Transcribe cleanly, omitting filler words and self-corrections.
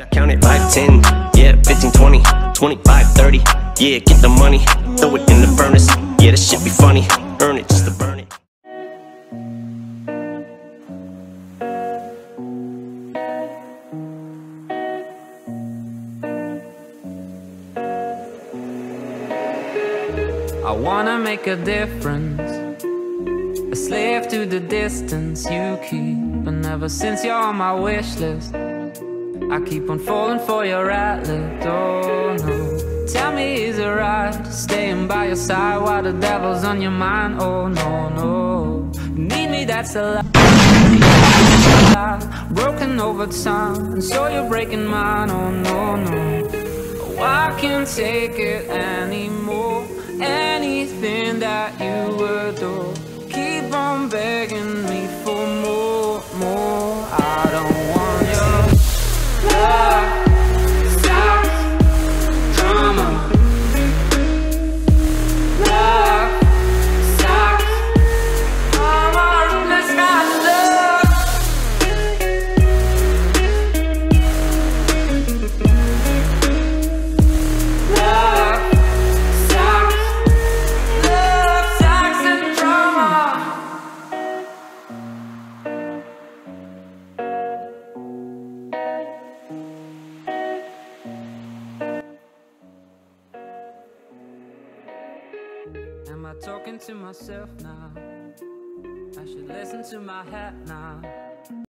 I counted 5, 10, yeah, 15, 20, 25, 30, yeah, get the money, throw it in the furnace, yeah, this shit be funny, earn it just to burn it. I wanna make a difference, a slave to the distance you keep, and ever since you're on my wish list, I keep on falling for your outlet. Oh no, tell me is it right staying by your side while the devil's on your mind? Oh no, no, you need me, that's a lie. Broken over time, and so you're breaking mine. Oh no, no, oh, I can't take it anymore. Anything that you adore, keep on begging me for more, more. I don't want your love, sex, drama. Love, sex, drama. That's not love. Love, sex, love, sex and drama. Am I talking to myself now? I should listen to my head now.